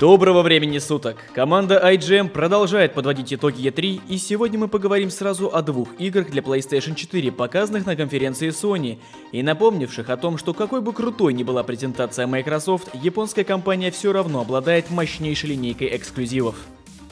Доброго времени суток! Команда IGM продолжает подводить итоги E3, и сегодня мы поговорим сразу о двух играх для PlayStation 4, показанных на конференции Sony, и напомнивших о том, что какой бы крутой ни была презентация Microsoft, японская компания все равно обладает мощнейшей линейкой эксклюзивов.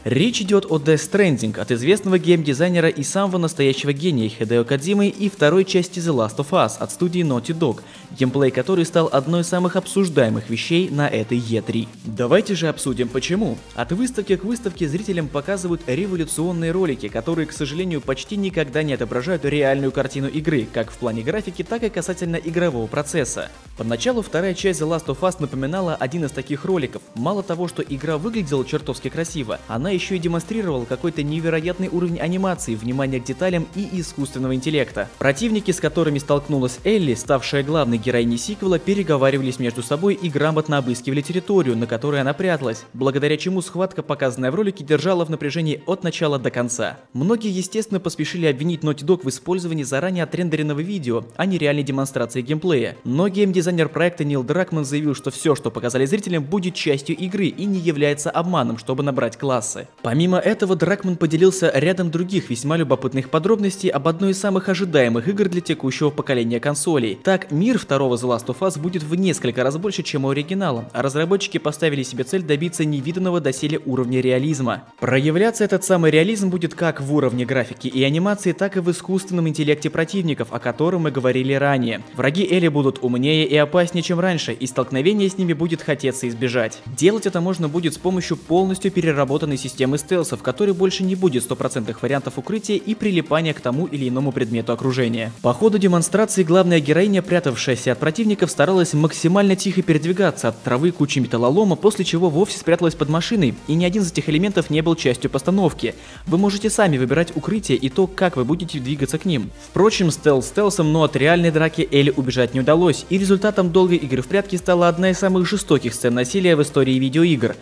Речь идет о Death Stranding от известного геймдизайнера и самого настоящего гения Хидэо Кодзимы и второй части The Last of Us от студии Naughty Dog, геймплей которой стал одной из самых обсуждаемых вещей на этой E3. Давайте же обсудим почему. От выставки к выставке зрителям показывают революционные ролики, которые, к сожалению, почти никогда не отображают реальную картину игры, как в плане графики, так и касательно игрового процесса. Поначалу вторая часть The Last of Us напоминала один из таких роликов. Мало того, что игра выглядела чертовски красиво, она еще и демонстрировал какой-то невероятный уровень анимации, внимания к деталям и искусственного интеллекта. Противники, с которыми столкнулась Элли, ставшая главной героиней сиквела, переговаривались между собой и грамотно обыскивали территорию, на которой она пряталась, благодаря чему схватка, показанная в ролике, держала в напряжении от начала до конца. Многие, естественно, поспешили обвинить Naughty Dog в использовании заранее отрендеренного видео, а не реальной демонстрации геймплея. Но геймдизайнер проекта Нил Дракман заявил, что все, что показали зрителям, будет частью игры и не является обманом, чтобы набрать классы. Помимо этого, Дракман поделился рядом других весьма любопытных подробностей об одной из самых ожидаемых игр для текущего поколения консолей. Так, мир второго The Last of Us будет в несколько раз больше, чем у оригинала, а разработчики поставили себе цель добиться невиданного доселе уровня реализма. Проявляться этот самый реализм будет как в уровне графики и анимации, так и в искусственном интеллекте противников, о котором мы говорили ранее. Враги Элли будут умнее и опаснее, чем раньше, и столкновения с ними будет хотеться избежать. Делать это можно будет с помощью полностью переработанной системы стелсов, в которой больше не будет 100% вариантов укрытия и прилипания к тому или иному предмету окружения. По ходу демонстрации главная героиня, прятавшаяся от противников, старалась максимально тихо передвигаться от травы к куче металлолома, после чего вовсе спряталась под машиной, и ни один из этих элементов не был частью постановки. Вы можете сами выбирать укрытие и то, как вы будете двигаться к ним. Впрочем, стелс стелсом, но от реальной драки Элли убежать не удалось, и результатом долгой игры в прятки стала одна из самых жестоких сцен насилия в истории видеоигр.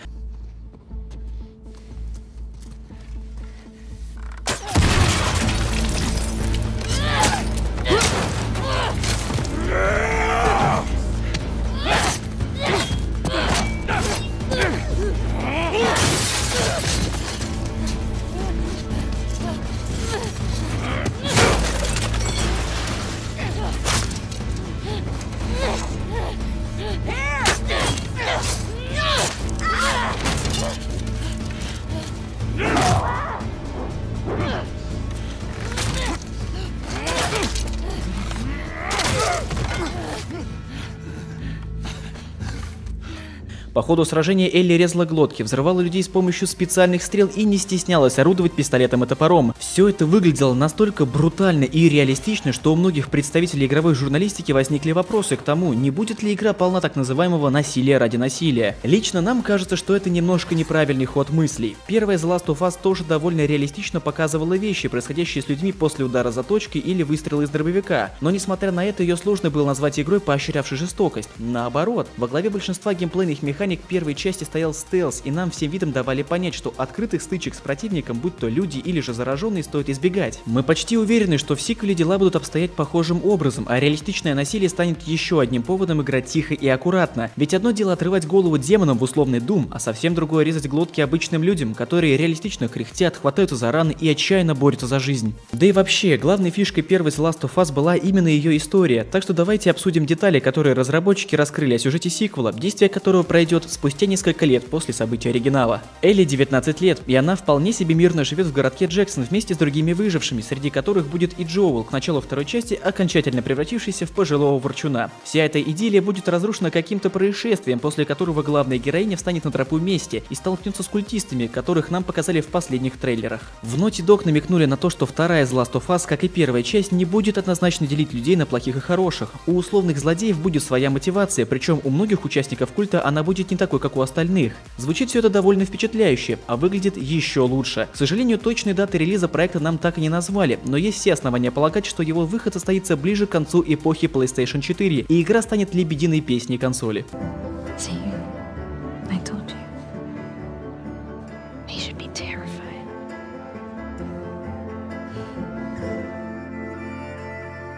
По ходу сражения Элли резала глотки, взрывала людей с помощью специальных стрел и не стеснялась орудовать пистолетом и топором. Все это выглядело настолько брутально и реалистично, что у многих представителей игровой журналистики возникли вопросы к тому, не будет ли игра полна так называемого насилия ради насилия. Лично нам кажется, что это немножко неправильный ход мыслей. Первая The Last of Us тоже довольно реалистично показывала вещи, происходящие с людьми после удара заточки или выстрела из дробовика. Но несмотря на это, ее сложно было назвать игрой, поощрявшей жестокость. Наоборот, во главе большинства геймплейных механик первой части стоял стелс, и нам всем видом давали понять, что открытых стычек с противником, будь то люди или же зараженные, стоит избегать. Мы почти уверены, что в сиквеле дела будут обстоять похожим образом, а реалистичное насилие станет еще одним поводом играть тихо и аккуратно. Ведь одно дело отрывать голову демонам в условный Doom, а совсем другое резать глотки обычным людям, которые реалистично кряхтят, хватаются за раны и отчаянно борются за жизнь. Да и вообще, главной фишкой первой The Last of Us была именно ее история, так что давайте обсудим детали, которые разработчики раскрыли о сюжете сиквела, действие которого пройдет спустя несколько лет после событий оригинала. Элли 19 лет, и она вполне себе мирно живет в городке Джексон вместе с другими выжившими, среди которых будет и Джоул, к началу второй части окончательно превратившийся в пожилого ворчуна. Вся эта идиллия будет разрушена каким-то происшествием, после которого главная героиня встанет на тропу мести и столкнется с культистами, которых нам показали в последних трейлерах. В Naughty Dog намекнули на то, что вторая The Last of Us, как и первая часть, не будет однозначно делить людей на плохих и хороших. У условных злодеев будет своя мотивация, причем у многих участников культа она будет не такой, как у остальных. Звучит все это довольно впечатляюще, а выглядит еще лучше. К сожалению, точной даты релиза проекта нам так и не назвали, но есть все основания полагать, что его выход состоится ближе к концу эпохи PlayStation 4, и игра станет лебединой песней консоли.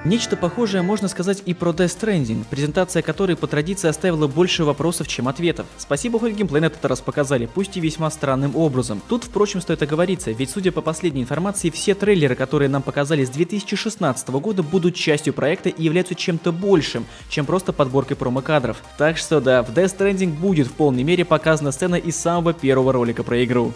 Нечто похожее можно сказать и про Death Stranding, презентация которой по традиции оставила больше вопросов, чем ответов. Спасибо, хоть геймплей на этот раз показали, пусть и весьма странным образом. Тут, впрочем, стоит оговориться, ведь судя по последней информации, все трейлеры, которые нам показали с 2016 года, будут частью проекта и являются чем-то большим, чем просто подборкой промо-кадров. Так что да, в Death Stranding будет в полной мере показана сцена из самого первого ролика про игру.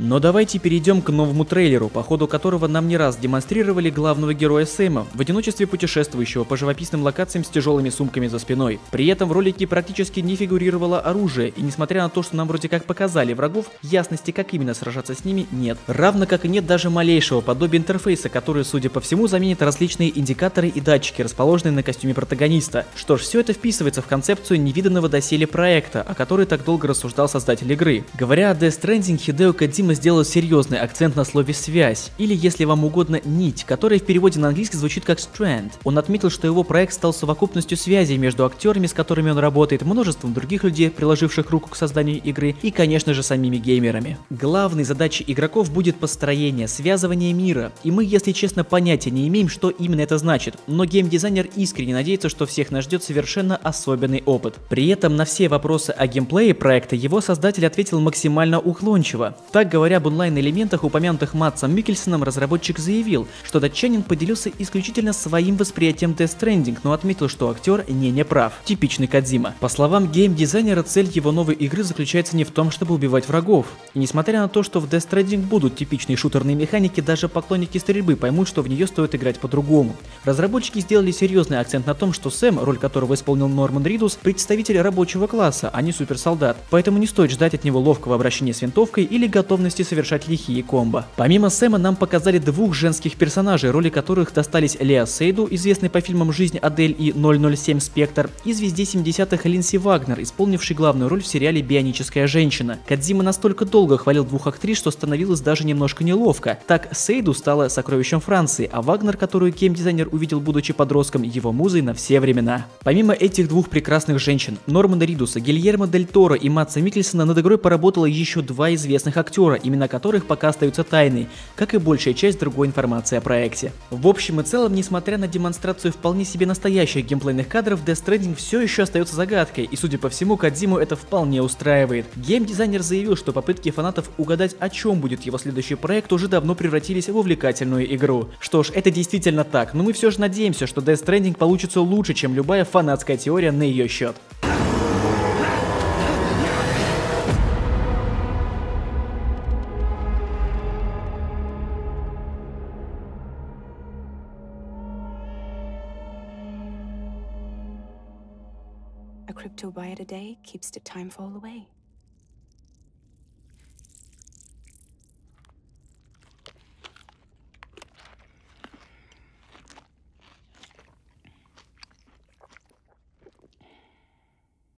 Но давайте перейдем к новому трейлеру, по ходу которого нам не раз демонстрировали главного героя Сэма, в одиночестве путешествующего по живописным локациям с тяжелыми сумками за спиной. При этом в ролике практически не фигурировало оружие, и несмотря на то, что нам вроде как показали врагов, ясности, как именно сражаться с ними, нет. Равно как и нет даже малейшего подобия интерфейса, который, судя по всему, заменит различные индикаторы и датчики, расположенные на костюме протагониста. Что ж, все это вписывается в концепцию невиданного доселе проекта, о которой так долго рассуждал создатель игры. Говоря о Death Stranding, Хидэо Кодзима сделал серьезный акцент на слове «связь», или, если вам угодно, «нить», которая в переводе на английский звучит как «strand». Он отметил, что его проект стал совокупностью связей между актерами, с которыми он работает, множеством других людей, приложивших руку к созданию игры, и, конечно же, самими геймерами. Главной задачей игроков будет построение, связывание мира, и мы, если честно, понятия не имеем, что именно это значит, но геймдизайнер искренне надеется, что всех нас ждет совершенно особенный опыт. При этом на все вопросы о геймплее проекта его создатель ответил максимально уклончиво. Так говоря об онлайн-элементах, упомянутых Мадсом Миккельсеном, разработчик заявил, что датчанин поделился исключительно своим восприятием Death Stranding, но отметил, что актер не прав. Типичный Кодзима. По словам геймдизайнера, цель его новой игры заключается не в том, чтобы убивать врагов. И несмотря на то, что в Death Stranding будут типичные шутерные механики, даже поклонники стрельбы поймут, что в нее стоит играть по-другому. Разработчики сделали серьезный акцент на том, что Сэм, роль которого исполнил Норман Ридус, представитель рабочего класса, а не суперсолдат. Поэтому не стоит ждать от него ловкого обращения с винтовкой или готовности совершать лихие комбо. Помимо Сэма нам показали двух женских персонажей, роли которых достались Леа Сейду, известной по фильмам «Жизнь Адель» и 007 «Спектр», и звезде 70-х Линси Вагнер, исполнившей главную роль в сериале «Бионическая женщина». Кодзима настолько долго хвалил двух актрис, что становилось даже немножко неловко. Так Сейду стала сокровищем Франции, а Вагнер, которую геймдизайнер увидел, будучи подростком, его музой на все времена. Помимо этих двух прекрасных женщин, Нормана Ридуса, Гильермо Дель Торо и Мадса Миккельсена, над игрой поработало еще два известных актера, имена которых пока остаются тайной, как и большая часть другой информации о проекте. В общем и целом, несмотря на демонстрацию вполне себе настоящих геймплейных кадров, Death Stranding все еще остается загадкой, и судя по всему, Кодзиму это вполне устраивает. Геймдизайнер заявил, что попытки фанатов угадать, о чем будет его следующий проект, уже давно превратились в увлекательную игру. Что ж, это действительно так, но мы все же надеемся, что Death Stranding получится лучше, чем любая фанатская теория на ее счет. A crypto buyer today keeps the time fall away.